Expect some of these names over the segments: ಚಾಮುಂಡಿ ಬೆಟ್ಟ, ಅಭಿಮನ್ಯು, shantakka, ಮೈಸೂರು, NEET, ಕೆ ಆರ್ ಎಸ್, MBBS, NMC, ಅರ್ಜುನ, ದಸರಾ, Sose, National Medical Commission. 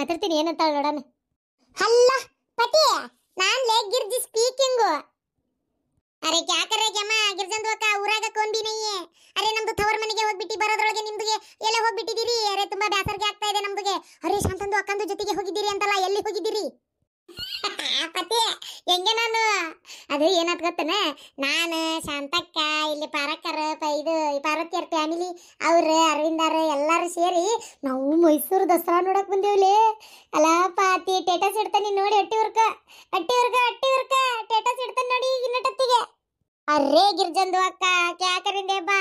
ಮಾತಾಡ್ತೀನಿ ಏನಂತ ನೋಡೋಣ. ಅಲ್ಲ ಪತಿ ನಾನು ಲೇ ಗಿರ್ಜಿ ಸ್ಪೀಕಿಂಗ್. ಅರೆ ಯಾಕರೆ ಜಮ್ಮ ಗಿರ್ಜಂದೋಕ ಊರಾಗ ಕೊಂಬಿನಯ್ಯೆ. ಅರೆ ನಮ್ದು ತವರ ಮನೆಗೆ ಹೋಗ್ಬಿಟ್ಟಿ ಬರೋದ್ರೊಳಗೆ ನಿಮ್ದುಗೆ ಎಲ್ಲ ಹೋಗ್ಬಿಟ್ಟಿದ್ದೀರಿ. ಅರೆ ತುಂಬಾ ಬ್ಯಾಸರ್ಗೆ ಆಗ್ತಾ ಇದೆ ನಮ್ದುಗೆ. ಅರೆ ಶಾಂತಂದು ಅಕ್ಕಂದು ಜೊತೆಗೆ ಹೋಗಿದ್ದೀರಿ ಅಂತಲ್ಲ, ಎಲ್ಲಿ ಹೋಗಿದ್ದೀರಿ ಪತಿ? ಹೆಂಗೆ ನಾನು ಅದು ಏನಾದ್ ಗೊತ್ತನ, ನಾನು ಶಾಂತಕ್ಕ ಇಲ್ಲಿ ಪಾರಕ್ಕರ ಇದು ಪಾರ್ವತಿಯರ್ ಫ್ಯಾಮಿಲಿ ಅವ್ರು ಅರವಿಂದರ ಎಲ್ಲರೂ ಸೇರಿ ನಾವು ಮೈಸೂರು ದಸರಾ ನೋಡಕ್ ಬಂದೇವ್ಲಿ. ಅಲ್ಲ ಪಾತಿ ಟೇಟಸ್ ಇಡ್ತಾನೆ ನೋಡಿ, ಅಟ್ಟಿ ವರ್ಕ ಟೇಟಸ್ ಇಡ್ತಾನೆ ನೋಡಿ ಇನ್ನೊಟ್ಟಿಗೆ. ಅರೇ ಗಿರ್ಜಂದು ಅಕ್ಕ ಯಾಕರಿಂದ ಬಾ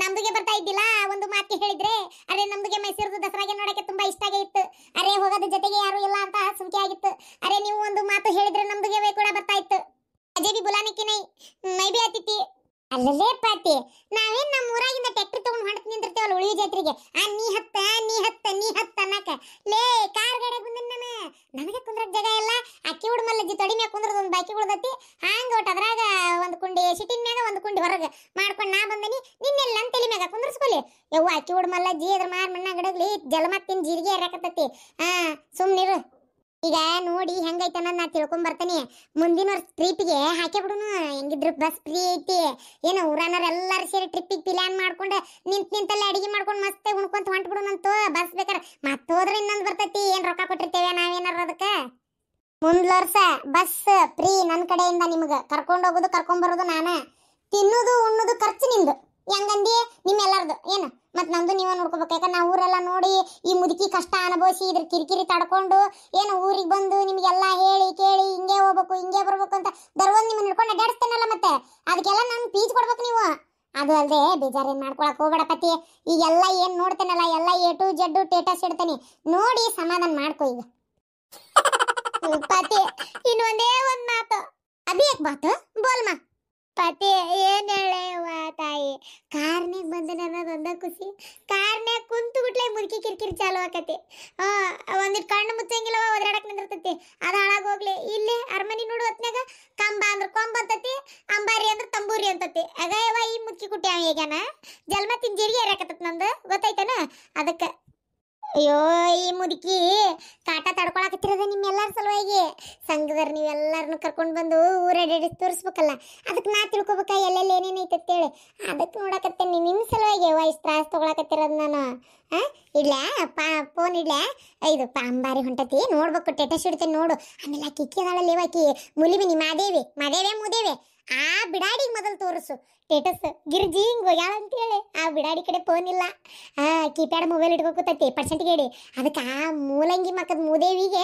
ನಮ್ದುಗೆ ಬರ್ತಾ ಇದ್ದಿಲ್ಲ ಒಂದು ಮಾತಿಗೆ ಹೇಳಿದ್ರೆ. ಅರೆ ನಮ್ದುಗೆ ಮೈಸೂರು ದಸರಾಗೆ ನೋಡಕ್ಕೆ ತುಂಬಾ ಇಷ್ಟ ಆಗಿತ್ತು. ಅರೆ ಹೋಗೋದ್ರ ಜೊತೆಗೆ ಯಾರು ಇಲ್ಲ ಅಂತ ಸುಮ್ಕೆ ಆಗಿತ್ತು. ಅರೆ ನೀವು ಒಂದು ಮಾತು ಹೇಳಿದ್ರೆ ನಮ್ದುಗೆ ಕೂಡ ಬರ್ತಾ ಇತ್ತು. ಅಜೇಬಿ ಬುಲಾನಿಕ್ಕಿ ನೈ ಮೈಬಿ ಆತಿತಿ. ಅಲ್ಲಲ್ಲೇ ಪಾತಿ ನಾವೇನ್ ನಮ್ಮ ಊರಾಗಿಂದ ಟ್ಯಾಕ್ಟ್ರಿ ತಗೊಂಡು ಹೊಂಟ್ ನಿಂತಿರ್ತೇವಲ್ಲ ಉಳಿವಿ ಜಾತ್ರೆಗೆ, ಆ ನೀ ಹತ್ತ ಅನ್ನಕ ಲೇ ಕಾರ್ ಗಾಡಿ ಬಂದಿನ ನನಗೆ ಕುಂದ್ರಕ್ ಜಾಗ ಇಲ್ಲ. ಅಕ್ಕಿ ಹುಡ್ಮಲ್ಲ ಜಿ ತೊಡಿ ಮ್ಯಾಗ ಕುಂದ್ರದ ಒಂದು ಬಾಕಿ ಉಳ್ದತಿ. ಹಾಂಗ ಒಟ್ಟು ಅದ್ರಾಗ ಒಂದು ಕುಂಡಿ ಸಿಟಿನ್ ಮ್ಯಾಗ ಒಂದು ಕುಂಡಿ ಹೊರಗೆ ಮಾಡ್ಕೊಂಡು ನಾ ಬಂದಿನಿ, ನಿನ್ನೆಲ್ಲ ನನ್ನ ತಲೆ ಮ್ಯಾಗ ಕುಂದ್ರಸ್ಕೊಲಿ. ಯವ್ವ ಅಕ್ಕಿ ಹುಡ್ಮಲ್ಲ ಜಿ ಅದ್ರ ಮಾರ್ ಮಣ್ಣಾಗ ಗಿಡಗ್ಲಿ ಜಲಮತ್ತಿನ ಜೀರಿಗೆ ಹರಾಕತ್ತತಿ. ಸುಮ್ನಿರು ಈಗ ನೋಡಿ ಹೆಂಗೈತೆ ಅನ್ನೋದು ನಾ ತಿಳ್ಕೊಂಡ್ ಬರ್ತಾನೆ. ಮುಂದಿನ ವರ್ಷ ಟ್ರಿಪ್ಗೆ ಹಾಕಿ ಬಿಡುನು, ಹೆಂಗಿದ್ರು ಬಸ್ ಫ್ರೀ ಐತಿ. ಏನೋ ಊರನವ್ರು ಎಲ್ಲರೂ ಸೇರಿ ಟ್ರಿಪ್ಪಿಗೆ ಪ್ಲಾನ್ ಮಾಡ್ಕೊಂಡು ನಿಂತಲ್ಲೇ ಅಡಿಗೆ ಮಾಡ್ಕೊಂಡು ಮಸ್ತಾಗಿ ಉಣ್ಕೊಂತ ಹೊಂಟ್ ಬಿಡುನಂತು. ಬಸ್ ಬೇಕಾರೆ ಮತ್ತೋದ್ರೆ ಇನ್ನೊಂದು ಬರ್ತೈತಿ. ಏನು ರೊಕ್ಕ ಕೊಟ್ಟಿರ್ತೇವೆ ನಾವೇನಾರು ಅದಕ್ಕೆ? ಮುಂದ್ ವರ್ಷ ಬಸ್ ಫ್ರೀ ನನ್ನ ಕಡೆಯಿಂದ ನಿಮ್ಗೆ. ಕರ್ಕೊಂಡು ಹೋಗೋದು ಕರ್ಕೊಂಡ್ಬರೋದು ನಾನು, ತಿನ್ನೋದು ಉಣ್ಣೋದು ಖರ್ಚು ನಿಂದು. ಹೆಂಗಂದಿ ನಿಮ್ಮೆಲ್ಲರದು ಏನು ಮತ್ತು ನಮ್ಮದು ನೀವೇ ನೋಡ್ಕೋಬೇಕು. ಯಾಕಂದ್ರೆ ನಾವು ಊರೆಲ್ಲ ನೋಡಿ ಈ ಮುದುಕಿ ಕಷ್ಟ ಅನುಭವಿಸಿ ಇದ್ರ ಕಿರಿಕಿರಿ ತಡ್ಕೊಂಡು ಏನು ಊರಿಗೆ ಬಂದು ನಿಮಗೆಲ್ಲ ಹೇಳಿ ಕೇಳಿ ಹಿಂಗೆ ಹೋಗ್ಬೇಕು ಹಿಂಗೆ ಬರ್ಬೇಕು ಅಂತ ದರ್ವೊಂದು ನಿಮ್ಮನ್ನು ಹಿಡ್ಕೊಂಡು ಅಡ್ಡಾಡಿಸ್ತೇನಲ್ಲ, ಮತ್ತೆ ಅದಕ್ಕೆಲ್ಲ ನಾನು ಫೀಸ್ ಕೊಡ್ಬೇಕು ನೀವು. ಅದು ಅಲ್ಲದೆ ಬೇಜಾರೇನು ಮಾಡ್ಕೊಳಕ್ಕೆ ಹೋಗ್ಬೇಡ ಪತಿ. ಈಗೆಲ್ಲ ಏನು ನೋಡ್ತೇನಲ್ಲ ಎಲ್ಲ A to Z ಟೇಟಸ್ ಇಡ್ತೇನೆ ನೋಡಿ, ಸಮಾಧಾನ ಮಾಡ್ಕೊ. ಈಗ ಪತಿ ಇನ್ನೊಂದೇ ಒಂದು ಮಾತು, ಅಭಿಯಕ್ ಬಾತು ಬೋಲ್ಮಾ ಪತಿ. ಏನ್ ಹೇಳವ ತಾಯಿ, ಕಾರ್ನಾಗ ಬಂದನ ಅನ್ನೋದೊಂದ ಖುಷಿ. ಕಾರ್ನಾಗ ಕುಂತು ಬಿಟ್ಲೆ ಮುದುಕಿ ಕಿರಿಕಿರಿ ಚಾಲು ಆಕತಿ. ಒಂದಿಟ್ಟು ಕಣ್ಣು ಮುಚ್ಚಂಗಿಲ್ಲವ, ಒದ್ರಾಡಕ್ ನಿಂದಿರ್ತತಿ. ಅದು ಹಾಳಾಗೋಗ್ಲಿ. ಇಲ್ಲೇ ಅರಮನಿ ನೋಡು ಹೊತ್ನಾಗ ಕಂಬ ಅಂದ್ರೆ ಕೊಂಬ ಅಂತತಿ, ಅಂಬಾರಿ ಅಂದ್ರೆ ತಂಬೂರಿ ಅಂತತಿ. ಅಗಯವ ಈ ಮುದುಕಿ ಕುಟ್ಟಿ ಅವ ಈಗನ ಜಲ್ಮ ತಿನ್ ಜೀರಿಗೆ ಹರಾಕತ್ತತ್ ನಂದು ಗೊತ್ತಾಯ್ತಾನ. ಅದಕ್ಕೆ ಅಯ್ಯೋ ಈ ಮುದುಕಿ ಕಾಟ ತಡ್ಕೊಳಕತ್ತಿರೋದ ನಿಮ್ಮೆಲ್ಲರ ಸಲುವಾಗಿ. ಸಂಘದವ್ರು ನೀವೆಲ್ಲರನ್ನು ಕರ್ಕೊಂಡು ಬಂದು ಊರಡಿ ತೋರಿಸ್ಬೇಕಲ್ಲ, ಅದಕ್ಕೆ ನಾ ತಿಳ್ಕೊಬೇಕಾ ಎಲ್ಲೆಲ್ಲಿ ಏನೇನೈತೆ ಅಂತೇಳಿ. ಅದಕ್ಕೆ ನೋಡಕತ್ತೇನೆ ನಿಮ್ಮ ಸಲುವಾಗಿ ಇಷ್ಟು ತ್ರಾಸ ತೊಗೊಳಕತ್ತಿರೋದು ನಾನು. ಹಾಂ ಇಡ್ಲ್ಯಾ ಪಾ ಫೋನ್ ಇಡ್ಲ್ಯಾ? ಇದು ಪಾಂಬಾರಿ ಹೊಂಟತಿ ನೋಡ್ಬೇಕು, ಟೆಟಸ್ ಇಡ್ತೇನೆ ನೋಡು. ಆಮೇಲೆ ಆಕಿ ಇಕ್ಕಿದಾಳಲ್ಲಿ ಆಕಿ ಮುಲಿಬಿನಿ ಮಾದೇವಿ ಆ ಬಿಡಾಡಿಗೆ ಮೊದಲು ತೋರಿಸು ಟೇಟಸ್. ಗಿರ್ಜಿ ಹಿಂಗೆ ಹೋಗ್ಯಾಳ ಅಂತೇಳಿ ಆ ಬಿಡಾಡಿ ಕಡೆ ಫೋನ್ ಇಲ್ಲ, ಕೀಪ್ಯಾಡ್ ಮೊಬೈಲ್ ಇಟ್ಕೋಕು ತತ್ತಿ ಪರ್ಸೆಂಟ್ಗೆ ಇಡಿ. ಅದಕ್ಕೆ ಆ ಮೂಲಂಗಿ ಮಕ್ಕದ ಮೂದೇವಿಗೆ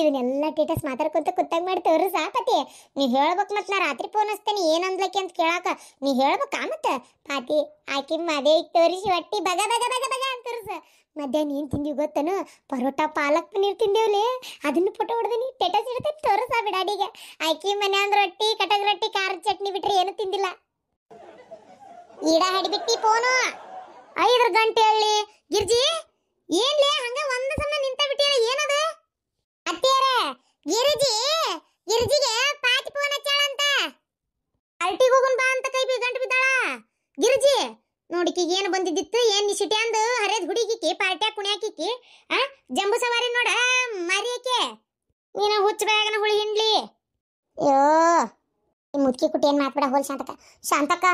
ಇವನ್ನೆಲ್ಲ ಟೇಟಸ್ ಮಾತಾಡ್ಕೊಂತ ಕುತ್ತಾಗ ಮಾಡಿ ತೋರಿಸ ಪತಿ. ನೀವು ಹೇಳ್ಬೇಕು, ಮತ್ತು ನಾ ರಾತ್ರಿ ಫೋನ್ ಹಚ್ತೇನೆ ಏನಂದ್ಲಕ್ಕೆ ಅಂತ ಕೇಳಾಕ ನೀ ಹೇಳ್ಬೇಕಾ? ಮತ್ತು ಪಾತಿ ಆಕಿ ಮದೇವಿಗೆ ತೋರಿಸಿ ಹೊಟ್ಟಿ ಬಗ ಬಗ ಬಗ ಬಗ ಅಂತ ತೋರಿಸು. ಮಧ್ಯಾಹ್ನ ಏನು ತಿಂದೀವಿ ಗೊತ್ತೇನು? ಪರೋಟ ಪಾಲಕ್ ಪನ್ನೀರ್ ತಿಂದೇವ್ಲಿ. ಅದನ್ನು ಫೋಟೋ ಹೊಡೆದೀನಿ ಟೆಟಸ್ ಇಡ್ತ ತೋರಿಸ ಬಿಡಾಡಿಗೆ. ಆಕಿ ಮನೆ ಅಂದ್ರೆ ರೊಟ್ಟಿ ಕಟಕ್ ರೊಟ್ಟಿ ಖಾರದ ಚಟ್ನಿ ಬಿಟ್ರೆ ಏನು ತಿಂದಿಲ್ಲ. ಈಡ ಹಿಡಿಬಿಟ್ಟಿ ಫೋನು 5 ಗಂಟೆ ಹೇಳಿ ಗಿರ್ಜಿ ಏನ್ಲೇ ಹಂಗ ಒಂದ ಸಮ ನಿಂತ ಬಿಟ್ಟಿರ ಏನದು ಅತ್ತೆಯರೇ? ಗಿರ್ಜಿಗೆ ಪಾತಿ ಫೋನ್ ಹಚ್ಚಾಳಂತ, ಅರ್ಟಿಗೆ ಹೋಗೋಣ ಬಾ ಅಂತ ಕೈ ಗಂಟು ಬಿದ್ದಾಳ ಗಿರ್ಜಿ. ನೋಡಿಕಿಗೆ ಏನು ಬಂದಿದ್ದಿತ್ತು ಏನು ನಿಶಿಟಿ ಅಂದು ಹರೇದ್ ಹುಡುಗಿಕ್ಕಿ ಪಾರ್ಟ್ಯಾಗ ಕುಣಿಯಾಕಿಕ್ಕಿ. ಆ ಜಂಬು ಸವಾರಿ ನೋಡ ಮರಿಯಕ್ಕೆ ನೀನು ಹುಚ್ಚ ಬ್ಯಾಗನ ಹುಳಿ ಹಿಂಡ್ಲಿ. ಅಯ್ಯೋ ಈ ಮುದುಕಿ ಕುಟ್ಟಿ ಏನು ಮಾತಾಡ ಹೋಲ್. ಶಾಂತಕ್ಕ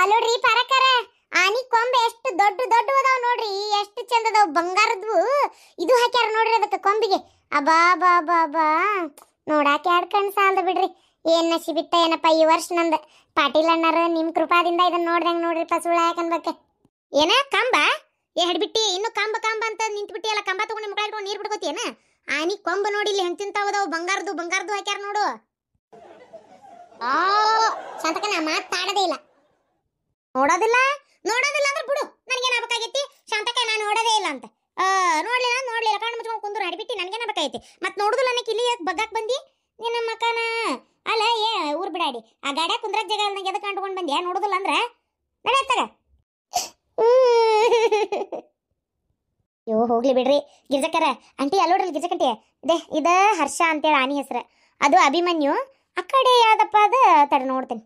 ಅಲ್ಲೋಡ್ರಿ ಪರಕರ ಆನಿ ಕೊಂಬೆ ಎಷ್ಟು ದೊಡ್ಡ ದೊಡ್ಡವದಾವ್ ನೋಡ್ರಿ, ಎಷ್ಟು ಚಂದದವು ಬಂಗಾರದ್ವು. ಇದು ಹಾಕ್ಯಾರ ನೋಡ್ರಿ ಅದಕ್ಕೆ ಕೊಂಬಿಗೆ. ಅಬಾ ಬಾ ಬಾ ಬಾ ನೋಡಾಕೆ ಎರಡು ಕಣ್ಣು ಸಾಲದು ಬಿಡ್ರಿ. ಏನು ನಶಿಬಿತ್ತ ಏನಪ್ಪ ಈ ವರ್ಷ ನಂದು. ಪಾಟೀಲ್ ಅಣ್ಣಾರ ನಿಮ್ಮ ಕೃಪಾದಿಂದ ಇದನ್ನು ನೋಡ್ದಂಗೆ ನೋಡ್ರಿ ಪಸುಳ ಯಾಕನ್ಬೇಕು. ಏನ ಕಂಬ ಏ ಹಿಡ್ಬಿಟ್ಟಿ ಇನ್ನು ಕಂಬ ಅಂತ ನಿಂತ್ಬಿಟ್ಟಿ ಎಲ್ಲ ಕಂಬ ತೊಗೊಂಡು ಮಕ್ಕಳ ಇಟ್ಕೊಂಡು ನೀರು ಬಿಡ್ಕೋತಿ ಏನ? ಆನಿ ಕೊಂಬ ನೋಡಿಲಿ ಹೆಂಚಿಂತಾವದವು ಬಂಗಾರದು ಹಾಕ್ಯಾರ ನೋಡು. ಆ ಶಾಂತಕ ನಾ ಮಾತಾಡೋದೇ ಇಲ್ಲ. ನೋಡೋದಿಲ್ಲ ಅಂದ್ರೆ ಬಿಡು, ನನಗೇನಾಗಬೇಕಾಗೈತಿ ಶಾಂತಕ? ನಾನು ನೋಡೋದೇ ಇಲ್ಲ ಅಂತ ನೋಡ್ಲಿಲ್ಲ ಕಣ್ಣು ಮುಚ್ಕೊಂಡು ಕುಂದ್ರು ಹಡಿಬಿಟ್ಟು ನನಗೇನಾಗಬೇಕಾಗೈತಿ? ಮತ್ತೆ ನೋಡುದಿಲ್ಲ ನನಗೆ ಇಲ್ಲಿ ಬಗ್ಗಕ್ಕೆ ಬಂದು ನಿನ್ನ ಮಕ್ಕನ ಅಲ್ಲ ಏ ಊರು ಬಿಡಾಡಿ ಆ ಗಾಡಿಯ ಕುಂದ್ರಾಗ ಜಾಗ ನನಗೆ ಎದಕ್ಕೆ ಅಂಟ್ಕೊಂಡು ಬಂದ್ಯಾ? ನೋಡೋದಿಲ್ಲ ಅಂದ್ರೆ ನಡೆಯತ್ತಾಗ. ಅಯ್ಯೋ ಹೋಗ್ಲಿ ಬಿಡ್ರಿ ಗಿರ್ಜಕ್ಕರ ಅಂಟಿ. ಅಲ್ಲೋಡ್ರಿ ಗಿರ್ಜಕ್ಕಂಟಿ ಇದೇ ಇದ ಹರ್ಷ ಅಂತೇಳಿ ಆನಿ ಹೆಸರು, ಅದು ಅಭಿಮನ್ಯು. ಆ ಕಡೆ ಯಾವ್ದಪ್ಪ ಅದು ತಡೆ ನೋಡ್ತೀನಿ,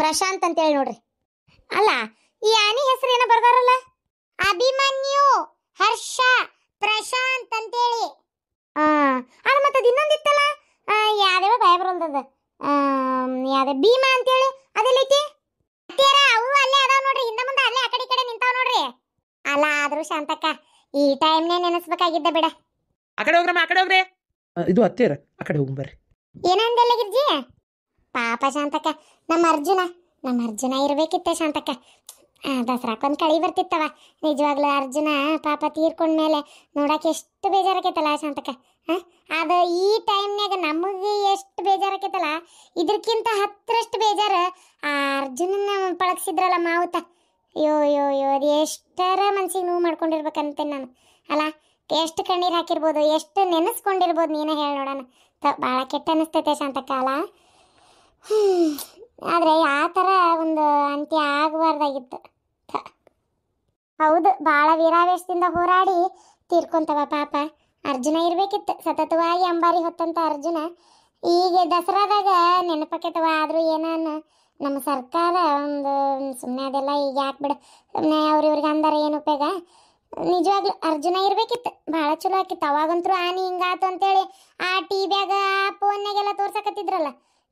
ಪ್ರಶಾಂತ್ ಅಂತೇಳಿ ನೋಡ್ರಿ. ಅಲ್ಲ ಈ ಆನಿ ಹೆಸರು ಏನೋ ಬರ್ದಾರಲ್ಲ, ಅಭಿಮನ್ಯು ಹರ್ಷ ಪ್ರಶಾಂತ್ ಅಂತೇಳಿ. ಮತ್ತೆ ಇನ್ನೊಂದಿತ್ತಲ್ಲ ಯಾದವ ಬೈಬರ್ ಒಂದದ ಯಾದ ಭೀಮಾ ಅಂತ ಹೇಳಿ ಅದೆಲ್ಲಿತಿ ಅತ್ತೆರ ಅವು ಅಲ್ಲೇ ಅದಾವ ನೋಡ್ರಿ ಹಿಂದೆ ಮುಂದೆ ಅಲ್ಲೇ ಆಕಡೆ ಕಡೆ ನಿಂತಾವ ನೋಡ್ರಿ ಅಲ್ಲ ಆದ್ರೂ ಶಾಂತಕ್ಕ ಈ ಟೈಮ್ ನೇ ನೆನಸಬೇಕಾಗಿದ್ದ ಬಿಡ ಆಕಡೆ ಹೋಗ್ರಮ್ಮ ಆಕಡೆ ಹೋಗ್ರೆ ಇದು ಅತ್ತೆರ ಆಕಡೆ ಹೋಗಂ ಬರಿ ಏನಂದಲ್ಲ ಗಿರ್ಜಿ ಪಾಪ ಶಾಂತಕ್ಕ ನಮ್ಮ ಅರ್ಜುನ ಇರಬೇಕಿತ್ತ ಶಾಂತಕ್ಕ ದಸರಾಕೊಂದು ಕಳಿ ಬರ್ತಿತ್ತವ ನಿಜವಾಗ್ಲೂ ಅರ್ಜುನ ಪಾಪ ತೀರ್ಕೊಂಡ ಮೇಲೆ ನೋಡಕ್ಕೆ ಎಷ್ಟು ಬೇಜಾರಾಗೈತಲ್ಲ ಶಾಂತಕ್ಕ ಅದು ಈ ಟೈಮ್ನಾಗ ನಮಗೆ ಎಷ್ಟು ಬೇಜಾರಾಗೈತಲ್ಲ ಇದಕ್ಕಿಂತ ಹತ್ತರಷ್ಟು ಬೇಜಾರು ಆ ಅರ್ಜುನನ ಪಳಗಿಸಿದ್ರಲ್ಲ ಮಾವುತ ಅಯ್ಯೋ ಅಯ್ಯೋ ಅಯ್ಯೋ ಅದು ಎಷ್ಟರ ಮನ್ಸಿಗೆ ನೋವು ಮಾಡ್ಕೊಂಡಿರ್ಬೇಕಂತೇನೆ ನಾನು ಅಲ್ಲ ಎಷ್ಟು ಕಣ್ಣೀರು ಹಾಕಿರ್ಬೋದು ಎಷ್ಟು ನೆನೆಸ್ಕೊಂಡಿರ್ಬೋದು ನೀನೇ ಹೇಳಿ ನೋಡೋಣ ಭಾಳ ಕೆಟ್ಟ ಅನ್ನಿಸ್ತೈತೆ ಶಾಂತಕ್ಕ ಅಲ್ಲ ಆದರೆ ಆ ಥರ ಒಂದು ಅಂತ್ಯ ಆಗಬಾರ್ದಾಗಿತ್ತು ಹೌದು ಭಾಳ ವೀರಾವೇಶದಿಂದ ಹೋರಾಡಿ ತೀರ್ಕೊಂತವ ಪಾಪ ಅರ್ಜುನ ಇರಬೇಕಿತ್ತು ಸತತವಾಗಿ ಅಂಬಾರಿ ಹೊತ್ತಂತ ಅರ್ಜುನ ಈಗ ದಸರಾದಾಗ ನೆನಪಕ್ಕೈತವ ಆದರೂ ಏನಾನು ನಮ್ಮ ಸರ್ಕಾರ ಒಂದು ಸುಮ್ಮನೆ ಅದೆಲ್ಲ ಈಗ ಯಾಕೆ ಬಿಡ ಸುಮ್ಮನೆ ಅವ್ರಿವ್ರಿಗೆ ಅಂದಾರ ಏನು ಉಪಯೋಗ ನಿಜವಾಗ್ಲೂ ಅರ್ಜುನ ಇರಬೇಕಿತ್ತು ಭಾಳ ಚಲೋ ಆಕಿತ್ತು ಅವಾಗಂತರೂ ಆನಿ ಹಿಂಗಾತು ಅಂತೇಳಿ ಆ ಟಿ ಬ್ಯಾಗ ಆ ಫೋನ್ನಾಗೆಲ್ಲ ತೋರ್ಸಕತ್ತಿದ್ರಲ್ಲ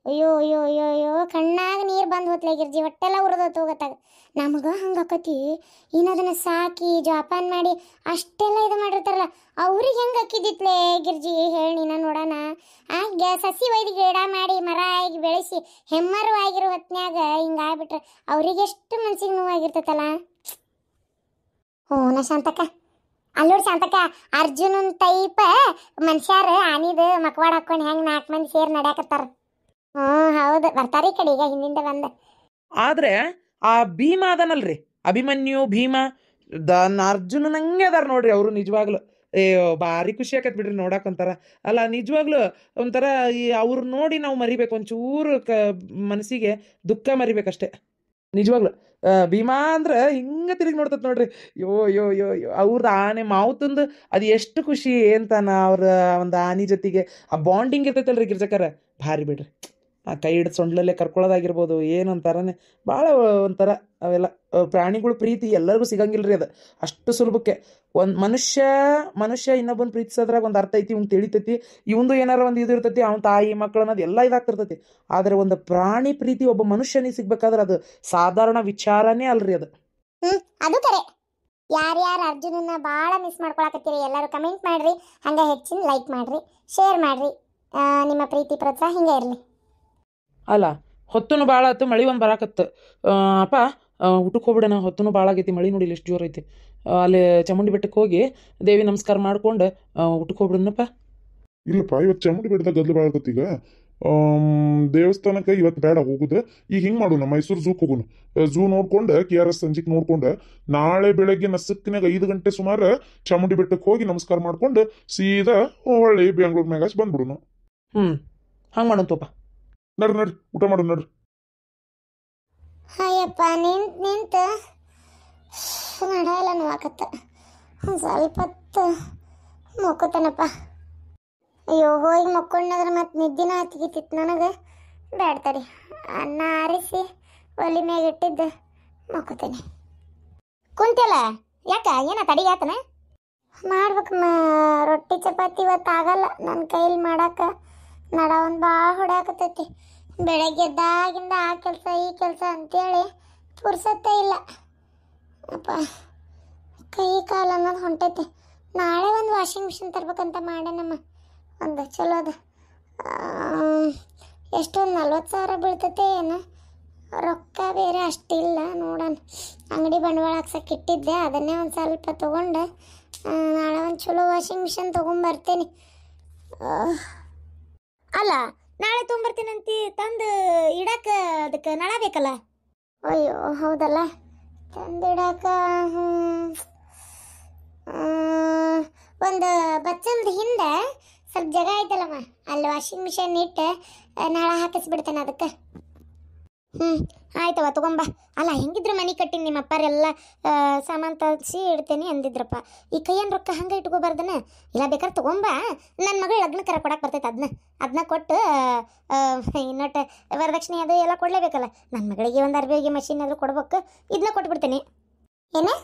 ಅಯ್ಯೋ ಅಯ್ಯೋ ಅಯ್ಯೋ ಅಯ್ಯೋ ಕಣ್ಣಾಗ ನೀರು ಬಂದು ಹೋತ್ಲೆ ಗಿರ್ಜಿ ಹೊಟ್ಟೆಲ್ಲ ಉರಿದೋತು ಹೋಗತ್ತಾಗ ನಮಗೆ ಹಂಗಾಕತಿ ಏನದನ್ನು ಸಾಕಿ ಜೋಪಾನ ಮಾಡಿ ಅಷ್ಟೆಲ್ಲ ಇದು ಮಾಡಿರ್ತಾರಲ್ಲ ಅವ್ರಿಗೆ ಹೆಂಗೆ ಅಕ್ಕಿದ್ದಿತ್ಲೆ ಗಿರ್ಜಿ ಹೇಳಿ ನೀನು ನೋಡೋಣ ಆಗ ಸಸಿ ಒಯ್ದು ಗಿಡ ಮಾಡಿ ಮರ ಆಗಿ ಬೆಳೆಸಿ ಹೆಮ್ಮರು ಆಗಿರೋ ಹೊತ್ನ್ಯಾಗ ಹಿಂಗೆ ಆಗ್ಬಿಟ್ರೆ ಅವ್ರಿಗೆ ಎಷ್ಟು ಮನ್ಸಿಗೆ ನೋವಾಗಿರ್ತೈತಲ್ಲ ಹ್ಞೂ ಶಾಂತಕ್ಕ ಅಲ್ಲೋಡ್ ಶಾಂತಕ್ಕ ಅರ್ಜುನನ್ ಟೈಪ್ ಮನುಷ್ಯಾರ ಆನಿದು ಮಕ್ವಾಡ್ ಹಾಕೊಂಡು ಹೆಂಗೆ ನಾಲ್ಕು ಮಂದಿ ಸೇರಿ ನಡ್ಯಾಕತ್ತಾರ ಹ್ಞೂ ಹೌದು ಬರ್ತಾರೆ ಈ ಕಡೆ ಈಗ ಹಿಂದಿಂದ ಬಂದ ಆದರೆ ಆ ಭೀಮಾ ಅದನಲ್ರಿ ಅಭಿಮನ್ಯು ಭೀಮಾ ಅರ್ಜುನನಂಗೆ ಅದಾರ ನೋಡ್ರಿ ಅವರು ನಿಜವಾಗ್ಲೂ ಏ ಭಾರಿ ಖುಷಿ ಆಕತ್ ಬಿಡ್ರಿ ನೋಡಕ್ಕೆ ಒಂಥರ ಅಲ್ಲ ನಿಜವಾಗ್ಲೂ ಒಂಥರ ಈ ಅವ್ರು ನೋಡಿ ನಾವು ಮರಿಬೇಕು ಒಂಚೂರು ಮನಸ್ಸಿಗೆ ದುಃಖ ಮರಿಬೇಕಷ್ಟೆ ನಿಜವಾಗ್ಲೂ ಭೀಮಾ ಅಂದ್ರೆ ಹಿಂಗೆ ತಿರುಗಿ ನೋಡ್ತತ್ ನೋಡ್ರಿ ಯೋ ಯೋ ಯೋ ಯೋ ಅವ್ರದ್ದು ಆನೆ ಮಾವುತಂದು ಅದು ಎಷ್ಟು ಖುಷಿ ಏನ್ತಾನ ಅವ್ರ ಒಂದು ಆನೆ ಜೊತೆಗೆ ಆ ಬಾಂಡಿಂಗ್ ಇರ್ತೈತಲ್ರಿ ಗಿರ್ಜಕರ ಭಾರಿ ಬಿಡ್ರಿ ಆ ಕೈ ಹಿಡಿದು ಸೊಂಡ್ಲಲ್ಲೇ ಕರ್ಕೊಳ್ಳೋದಾಗಿರ್ಬೋದು ಏನೊಂಥರನೇ ಭಾಳ ಒಂಥರ ಅವೆಲ್ಲ ಪ್ರಾಣಿಗಳು ಪ್ರೀತಿ ಎಲ್ಲರಿಗೂ ಸಿಗಂಗಿಲ್ಲ ರೀ ಅದು ಅಷ್ಟು ಸುಲಭಕ್ಕೆ ಒಂದು ಮನುಷ್ಯ ಇನ್ನೊಬ್ಬನ ಪ್ರೀತಿಸೋದ್ರಾಗ ಒಂದು ಅರ್ಥ ಐತಿ ಇವಂಗೆ ತಿಳಿತೈತಿ ಇವಂದು ಏನಾರು ಒಂದು ಇದು ಇರ್ತೈತಿ ಅವ್ನ ತಾಯಿ ಮಕ್ಕಳು ಅನ್ನೋದು ಎಲ್ಲ ಇದಾಗ್ತಿರ್ತೈತಿ ಆದರೆ ಒಂದು ಪ್ರಾಣಿ ಪ್ರೀತಿ ಒಬ್ಬ ಮನುಷ್ಯನಿಗೆ ಸಿಗ್ಬೇಕಾದ್ರೆ ಅದು ಸಾಧಾರಣ ವಿಚಾರನೇ ಅಲ್ರಿ ಅದು ಅದು ಕರೆ ಯಾರ್ಯಾರು ಅರ್ಜುನನ್ನ ಭಾಳ ಮಿಸ್ ಮಾಡ್ಕೊಳಕತ್ತೀರಿ ಎಲ್ಲರೂ ಕಮೆಂಟ್ ಮಾಡಿರಿ ಹಂಗೆ ಹೆಚ್ಚಿನ ಲೈಕ್ ಮಾಡಿರಿ ಶೇರ್ ಮಾಡಿರಿ ನಿಮ್ಮ ಪ್ರೀತಿ ಪ್ರೋತ್ಸಾಹ ಹಿಂಗೆ ಇರಲಿ ಅಲ್ಲ ಹೊತ್ತೂ ಭಾಳ ಆಯ್ತು ಮಳೆ ಒಂದು ಬರಾಕತ್ತು ಅಪ್ಪ ಊಟಕ್ಕೆ ಹೋಗ್ಬಿಡೋಣ ಹೊತ್ತೂ ಭಾಳ ಆಗೈತಿ ಮಳೆ ನೋಡಿಲ್ಲ ಎಷ್ಟು ಜೋರು ಐತಿ ಅಲ್ಲಿ ಚಾಮುಂಡಿ ಬೆಟ್ಟಕ್ಕೆ ಹೋಗಿ ದೇವಿ ನಮಸ್ಕಾರ ಮಾಡ್ಕೊಂಡು ಊಟಕ್ಕೆ ಹೋಗ್ಬಿಡೋಣಪ್ಪ ಇಲ್ಲಪ್ಪ ಇವತ್ತು ಚಾಮುಂಡಿ ಬೆಟ್ಟದಾಗ ಗದ್ದಲು ಭಾಳ ಆಗತ್ತೆ ಈಗ ದೇವಸ್ಥಾನಕ್ಕೆ ಇವತ್ತು ಬೇಡ ಹೋಗುದು ಈಗ ಹಿಂಗೆ ಮಾಡೋಣ ಮೈಸೂರು ಝೂಗೆ ಹೋಗೋಣ ಝೂ ನೋಡ್ಕೊಂಡು ಕೆ ಆರ್ ಎಸ್ ಸಂಜೆಗೆ ನೋಡ್ಕೊಂಡು ನಾಳೆ ಬೆಳಗ್ಗೆ ನಸಕ್ಕಿನಾಗ 5 ಗಂಟೆ ಸುಮಾರು ಚಾಮುಂಡಿ ಬೆಟ್ಟಕ್ಕೆ ಹೋಗಿ ನಮಸ್ಕಾರ ಮಾಡ್ಕೊಂಡು ಸೀದಾ ಹೊಳ್ಳಿ ಬೆಂಗಳೂರು ಮ್ಯಾಗಾಚ್ ಬಂದ್ಬಿಡೋಣ ಹಂಗೆ ಮಾಡೋಣಪ್ಪ ನಡ್ರಿ ನಡ್ರಿ ಊಟ ಮಾಡು ನಡ್ರಿ ಹಾಯಪ್ಪ ನಿಂತು ನಡೆಯಲ್ಲ ನೋವಾಕತ್ತ ಸ್ವಲ್ಪ ಹೊತ್ತು ಮಕ್ಕೋತನಪ್ಪ ಅಯ್ಯೋ ಹೋಗಿ ಮಕ್ಕೊಂಡಾದ್ರೆ ಮತ್ತು ನಿದ್ದಿನ ಹತ್ತಿಗಿತ್ತಿತ್ತು ನನಗೆ ಬೇಡ್ತಾರಿ ಅನ್ನ ಆರಿಸಿ ಒಲಿ ಮ್ಯಾಗ ಇಟ್ಟಿದ್ದು ಮಕ್ಕೋತೇನೆ ಕುಂತಲ್ಲ ಯಾಕ ಏನ ತಡಿ ಆತನ ಮಾಡ್ಬೇಕಮ್ಮ ರೊಟ್ಟಿ ಚಪಾತಿ ಇವತ್ತು ಆಗಲ್ಲ ನನ್ನ ಕೈಲಿ ಮಾಡಕ್ಕೆ ನಡ ಒಂದು ಭಾಳ ಹೊಡ್ಯಾಕತ್ತೈತಿ ಬೆಳಗ್ಗೆ ಎದ್ದಾಗಿಂದ ಆ ಕೆಲಸ ಈ ಕೆಲಸ ಅಂತೇಳಿ ಪುರ್ಸತ್ತೇ ಇಲ್ಲ ಅಪ್ಪ ಕೈ ಕಾಲು ಅನ್ನೋದು ಹೊಂಟೈತಿ ನಾಳೆ ಒಂದು ವಾಷಿಂಗ್ ಮಿಷಿನ್ ತರ್ಬೇಕಂತ ಮಾಡ್ಯಾನಮ್ಮ ಒಂದು ಚಲೋದು ಎಷ್ಟೊಂದು 40,000 ಬೀಳ್ತೈತೆ ಏನು ರೊಕ್ಕ ಬೇರೆ ಅಷ್ಟಿಲ್ಲ ನೋಡೋಣ ಅಂಗಡಿ ಬಂಡವಾಳ ಹಾಕ್ಸಕ್ಕೆ ಇಟ್ಟಿದ್ದೆ ಅದನ್ನೇ ಒಂದು ಸ್ವಲ್ಪ ತೊಗೊಂಡು ನಾಳೆ ಒಂದು ಚಲೋ ವಾಷಿಂಗ್ ಮಿಷಿನ್ ತೊಗೊಂಬರ್ತೀನಿ ಅಲ್ಲ ನಾಳೆ ತೊಗೊಂಬರ್ತೀನಂತಿ ತಂದು ಇಡಕ್ಕೆ ಅದಕ್ಕೆ ನಳ ಬೇಕಲ್ಲ ಅಯ್ಯೋ ಹೌದಲ್ಲ ತಂದು ಇಡಕ್ಕೆ ಒಂದು ಬಚ್ಚಲ್ದ ಹಿಂದೆ ಸ್ವಲ್ಪ ಜಾಗ ಐತಲ್ಲಮ್ಮ ಅಲ್ಲಿ ವಾಷಿಂಗ್ ಮಿಷನ್ ಇಟ್ಟು ನಾಳೆ ಹಾಕಿಸ್ಬಿಡ್ತಾನೆ ಅದಕ್ಕೆ ಆಯ್ತವ ತೊಗೊಂಬ ಅಲ್ಲ ಹೆಂಗಿದ್ರು ಮನೆ ಕಟ್ಟಿನಿ ನಿಮ್ಮ ಅಪ್ಪಾರೆಲ್ಲ ಸಾಮಾನು ತರಿಸಿ ಇಡ್ತೇನೆ ಅಂದಿದ್ರಪ್ಪ ಈ ಕೈಯನ್ನು ರೊಕ್ಕ ಹಂಗೆ ಇಟ್ಕೋಬಾರ್ದನ ಇಲ್ಲ ಬೇಕಾದ್ರೆ ತೊಗೊಂಬ ನನ್ನ ಮಗಳು ಲಗ್ನ ಕರ ಕೊಡಕ್ಕೆ ಬರ್ತೈತೆ ಅದನ್ನ ಕೊಟ್ಟು ಇನ್ನೊಟ್ಟು ವರದಕ್ಷಿಣೆ ಅದು ಎಲ್ಲ ಕೊಡಲೇಬೇಕಲ್ಲ ನನ್ನ ಮಗಳಿಗೆ ಒಂದು ಅರ್ಬಿಗೆ ಮಷೀನ್ ಆದರೂ ಕೊಡ್ಬೇಕು ಇದನ್ನ ಕೊಟ್ಬಿಡ್ತೀನಿ ಏನೇ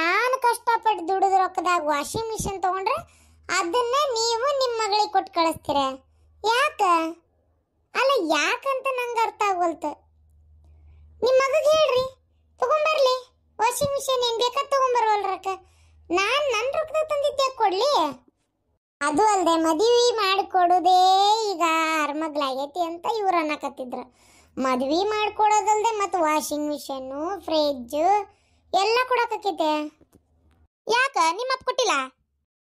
ನಾನು ಕಷ್ಟಪಟ್ಟು ದುಡಿದ ರೊಕ್ಕದಾಗ ವಾಷಿಂಗ್ ಮಿಷಿನ್ ತೊಗೊಂಡ್ರೆ ಅದನ್ನ ನೀವು ನಿಮ್ಮ ಮಗಳಿಗೆ ಕೊಟ್ಟು ಕಳಿಸ್ತೀರಾ? ಯಾಕೆ ಅಲ್ಲ ಯಾಕಂತ ನನಗೆ ಅರ್ಥ ಆಗಲ್ತ. ನಿಮ್ಮ ಮಗಗೆ ಹೇಳ್ರಿ ತಗೊಂಬರ್ಲಿ, ವಾಷಿಂಗ್ ಮಿಷನ್ ಏನು ಬೇಕಾ ತಗೊಂಬರ್ವಲ್ರಕ್ಕ, ನಾನು ನನ್ನ ರೊಕ್ಕದ ತಂದಿದ್ದೆ ಕೊಡ್ಲಿ. ಅದು ಅಲ್ಲದೆ ಮದುವೆ ಮಾಡಿಕೊಡೋದೇ ಈಗ ಅರ್ಮಗಳಾಗೈತಿ ಅಂತ ಇವ್ರು ಅನ್ನಕತ್ತಿದ್ರು. ಮದುವೆ ಮಾಡಿಕೊಡೋದಲ್ಲದೆ ಮತ್ತು ವಾಷಿಂಗ್ ಮಿಷನ್ನು ಫ್ರಿಜ್ಜು ಎಲ್ಲ ಕೊಡೋಕೈತೆ. ಯಾಕೆ ನಿಮ್ಮಪ್ಪ ಕೊಟ್ಟಿಲ್ಲ?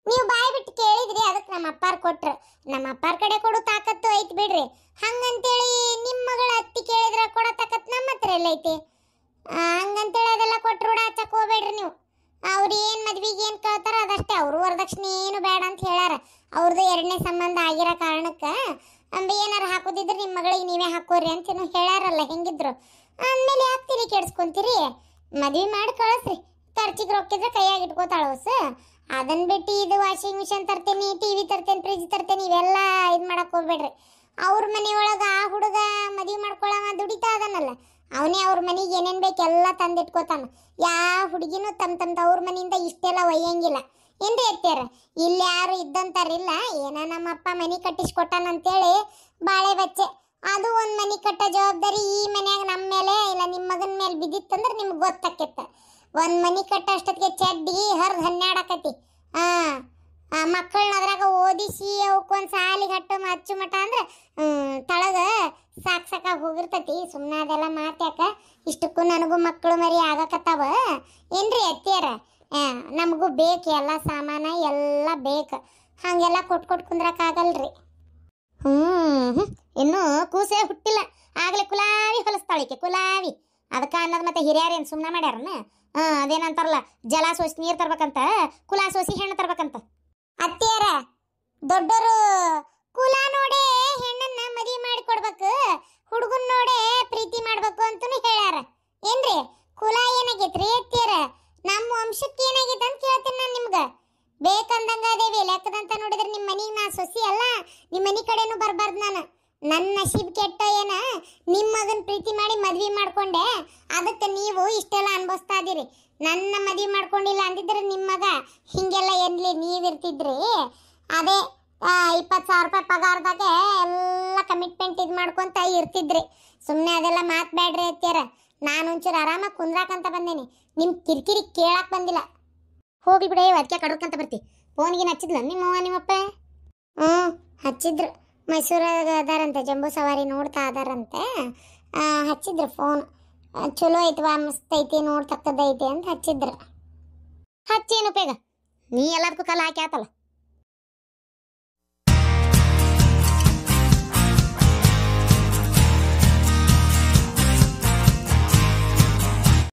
ನೀವು ಬಾಯಿ ಬಿಟ್ಟು ಕೇಳಿದ್ರಿ, ಅದಕ್ಕೆ ನಮ್ಮ ಅಪ್ಪಾರು ಕೊಟ್ರು. ನಮ್ಮ ಅಪ್ಪಾರ ಕಡೆ ಕೊಡೋ ತಾಕತ್ತು ಐತಿ ಬಿಡ್ರಿ, ಹಂಗಂತೇಳಿ ನಿಮ್ಮ ಮಗಳ ಅತ್ತಿ ಕೇಳಿದ್ರೆ ಕೊಡೋ ತಾಕತ್ತು ನಮ್ಮ ಹತ್ರ ಎಲ್ಲ ಐತಿ. ಹಂಗಂತೇಳಿ ಅದೆಲ್ಲ ಕೊಟ್ಟರು ಹಚ್ಚಕ್ಕೆ ಹೋಗ್ಬೇಡ್ರಿ ನೀವು. ಅವ್ರು ಏನು ಮದ್ವೆಗೆ ಏನು ಕೇಳ್ತಾರೋ ಅದಷ್ಟೇ, ಅವರು ವರದಕ್ಷಿಣೆ ಏನು ಬೇಡ ಅಂತ ಹೇಳಾರ. ಅವ್ರದ್ದು ಎರಡನೇ ಸಂಬಂಧ ಆಗಿರೋ ಕಾರಣಕ್ಕೆ ಅಂಬೆ ಏನಾರು ಹಾಕೋದಿದ್ರೆ ನಿಮ್ಮ ಮಗಳಿಗೆ ನೀವೇ ಹಾಕೋರಿ ಅಂತ ಏನೋ ಹೇಳಾರಲ್ಲ ಹೆಂಗಿದ್ರು. ಆಮೇಲೆ ಯಾಕ್ತೀರಿ ಕೆಡ್ಸ್ಕೊತೀರಿ? ಮದ್ವೆ ಮಾಡಿ ಕಳಿಸ್ರಿ, ಖರ್ಚಿಗೆ ರೊಕ್ಕಿದ್ರೆ ಕೈಯಾಗಿ ಇಟ್ಕೋತಾಳೋಸ. ಅದನ್ನ ಬಿಟ್ಟು ಇದು ವಾಷಿಂಗ್ ಮಿಷನ್ ತರ್ತೇನೆ, ಟಿವಿ ತರ್ತೇನೆ, ಫ್ರಿಜ್ ತರ್ತೇನೆ ಇವೆಲ್ಲ ಇದು ಮಾಡಕ್ಕೆ ಹೋಗ್ಬೇಡ್ರಿ. ಅವ್ರ ಮನೆಯೊಳಗೆ ಆ ಹುಡುಗ ಮದುವೆ ಮಾಡ್ಕೊಳ್ಳೋವ ದುಡಿತಾ ಅದನ್ನಲ್ಲ, ಅವನೇ ಅವ್ರ ಮನೆಗೆ ಏನೇನು ಬೇಕು ಎಲ್ಲ ತಂದಿಟ್ಕೋತಾನ. ಯಾವ ಹುಡುಗಿನೂ ತಮ್ಮ ಮನೆಯಿಂದ ಇಷ್ಟೆಲ್ಲ ಒಯ್ಯಂಗಿಲ್ಲ ಏನ್ರಿ ಎತ್ತಾರ. ಇಲ್ಲಿ ಯಾರು ಇದ್ದಂತಾರಿಲ್ಲ, ಏನ ನಮ್ಮ ಅಪ್ಪ ಮನೆ ಕಟ್ಟಿಸ್ಕೊಟ್ಟಾನ ಅಂತೇಳಿ ಬಾಳೆ ಬಚ್ಚೆ. ಅದು ಒಂದು ಮನೆ ಕಟ್ಟೋ ಜವಾಬ್ದಾರಿ ಈ ಮನೆಯಾಗ ನಮ್ಮ ಮೇಲೆ ಇಲ್ಲ ನಿಮ್ಮ ಮಗನ ಮೇಲೆ ಬಿದ್ದಿತ್ತಂದ್ರೆ ನಿಮ್ಗೆ ಗೊತ್ತಾಕೈತೆ. ಒಂದು ಮನೆ ಕಟ್ಟ ಅಷ್ಟೊತ್ತಿಗೆ ಚಡ್ಡಿ ಹರಿದು 12 ಆಕತಿ. ಮಕ್ಕಳನ್ನ ಅದ್ರಾಗ ಓದಿಸಿ ಅವಕ್ಕೊಂದು ಸಾಲಿಗೆ ಹಟ್ಟು ಅಚ್ಚುಮಟ ಅಂದ್ರೆ ತಳಗ ಸಾಕು ಸಾಕಾಗಿ ಹೋಗಿರ್ತತಿ. ಸುಮ್ಮನೆ ಅದೆಲ್ಲ ಮಾತಾಕ. ಇಷ್ಟಕ್ಕೂ ನನಗೂ ಮಕ್ಕಳು ಮರಿ ಆಗಕತ್ತಾವ ಏನ್ರಿ ಅತ್ತಿಯರ. ನಮಗೂ ಬೇಕು ಎಲ್ಲ ಸಾಮಾನ ಎಲ್ಲ ಬೇಕು, ಹಾಗೆಲ್ಲ ಕೊಟ್ಕೊಟ್ಟು ಕುಂದ್ರಕ್ಕಾಗಲ್ರಿ. ಇನ್ನೂ ಕೂಸೇ ಹುಟ್ಟಿಲ್ಲ, ಆಗಲೇ ಕುಲಾವಿ ಹೊಲಿಸ್ತಾಳಿಕೆ ಕುಲಾವಿ. ಅದಕ್ಕೆ ಅನ್ನೋದು ಮತ್ತೆ ಹಿರಿಯರೇನು ಸುಮ್ಮನೆ ಮಾಡ್ಯಾರನ? ಅದೇನಂತಾರಲ್ಲ, ಜಲ ಸೋಸಿ ನೀರು ತರ್ಬೇಕಂತ, ಕುಲ ಸೋಸಿ ಹೆಣ್ಣು ತರ್ಬೇಕಂತ. ಅತ್ತಿಯರ ದೊಡ್ಡರು ಕುಲ ನೋಡೇ ಹೆಣ್ಣನ್ನ ಮದುವೆ ಮಾಡಿ ಕೊಡ್ಬೇಕು, ಹುಡುಗನ ನೋಡೇ ಪ್ರೀತಿ ಮಾಡ್ಬೇಕು ಅಂತನೂ ಹೇಳ್ಯಾರ ಏನ್ರಿ. ಕುಲ ಏನಾಗೈತ್ರಿ ಅತ್ತಿಯರ? ನಮ್ಮ ವಂಶಕ್ಕೆ ಏನಾಗೈತೆ ಅಂತ ಕೇಳ್ತೀನಿ ನಾನು ನಿಮ್ಗೆ. ಬೇಕಂದಂಗ ಅದೇವಿ ಲೆಕ್ಕದಂತ ನೋಡಿದ್ರೆ ನಿಮ್ಮ ಮನೆಗೆ ನಾ ಸೊಸಿ ಅಲ್ಲ, ನಿಮ್ಮ ಮನೆ ಕಡೆನೂ ಬರಬಾರ್ದು ನಾನು. ನನ್ನ ನಶೀಬ್ ಕೆಟ್ಟ ಏನ ನಿಮ್ಮ ಮಗನ ಪ್ರೀತಿ ಮಾಡಿ ಮದ್ವೆ ಮಾಡಿಕೊಂಡೆ, ಅದಕ್ಕೆ ನೀವು ಇಷ್ಟೆಲ್ಲ ಅನ್ಭವಿಸ್ತಾ ಇದೀರಿ. ನನ್ನ ಮದ್ವೆ ಮಾಡ್ಕೊಂಡಿಲ್ಲ ಅಂದಿದ್ರೆ ನಿಮ್ಮ ಮಗ ಹಿಂಗೆಲ್ಲ ಎಲ್ಲಿ ನೀವಿರ್ತಿದ್ರಿ. ಅದೇ 20,000 ರೂಪಾಯಿ ಪಗಾರದಾಗ ಎಲ್ಲ ಕಮಿಟ್ಮೆಂಟ್ ಇದು ಮಾಡ್ಕೊತ ಇರ್ತಿದ್ರಿ. ಸುಮ್ಮನೆ ಅದೆಲ್ಲ ಮಾತಾಡ್ಬೇಡ್ರಿ ಅತ್ತಿಯರ. ನಾನು ಒಂಚೂರು ಆರಾಮಾಗಿ ಕುಂದ್ರಾಕಂತ ಬಂದೇನಿ, ನಿಮ್ಮ ಕಿರಿಕಿರಿ ಕೇಳಕ್ಕೆ ಬಂದಿಲ್ಲ. ಹೋಗ್ಲಿ ಬಿಡೇ, ಅದಕ್ಕೆ ಕಡೋಕಂತ ಬರ್ತಿ. ಫೋನ್ಗೇನು ಹಚ್ಚಿದ್ಲ ನಿಮ್ಮವ್ವ ನಿಮ್ಮಪ್ಪ? ಹ್ಞೂ ಹಚ್ಚಿದ್ರು, ಮೈಸೂರಾಗ ಅದಾರಂತೆ, ಜಂಬೂ ಸವಾರಿ ನೋಡ್ತಾ ಅದಾರಂತೆ. ಹಚ್ಚಿದ್ರು ಫೋನ್, ಚಲೋ ಐತವಾ ಮಸ್ತೈತಿ ನೋಡ್ತಕ್ಕದೈತಿ ಅಂತ ಹಚ್ಚಿದ್ರು. ಹಚ್ಚೇನು ಉಪಯೋಗ, ನೀ ಎಲ್ಲದಕ್ಕೂ ಕಾಲ ಹಾಕಿ ಆತಲ್ಲ.